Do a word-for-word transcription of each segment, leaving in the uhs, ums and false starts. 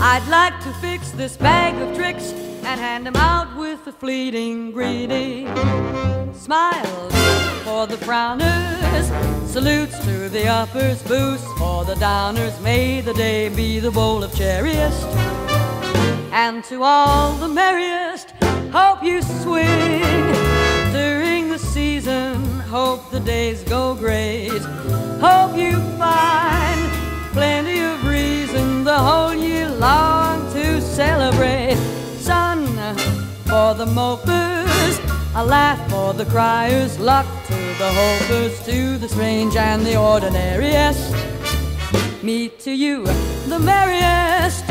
I'd like to fix this bag of tricks and hand them out with a fleeting greeting. Smiles for the frowners, salutes to the uppers, boosts for the downers. May the day be the bowl of cherriest, and to all the merriest, hope you swing during the season. Hope the days go great. Hope you find plenty of reason the whole year long to celebrate. Sun for the mopers, a laugh for the criers, luck to the hopers, to the strange and the ordinariest. Me to you, the merriest.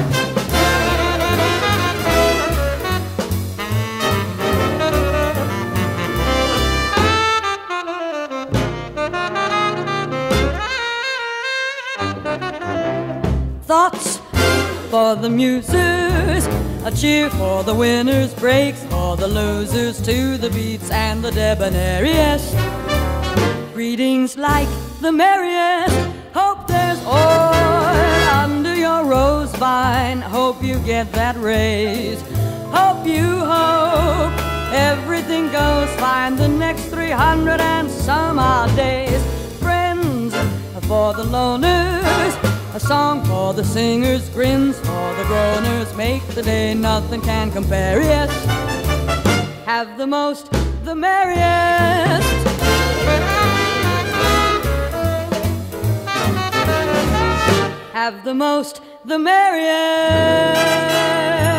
Thoughts for the musers, a cheer for the winners, breaks for the losers, to the beats and the debonairiest. Greetings like the merriest. Hope there's oil under your rose vine. Hope you get that raise. Hope you hope everything goes fine the next three hundred and some odd days. Friends for the loners, a song for the singers, grins for the groaners. Make the day nothing can compare, yes. Have the most, the merriest. Have the most, the merriest.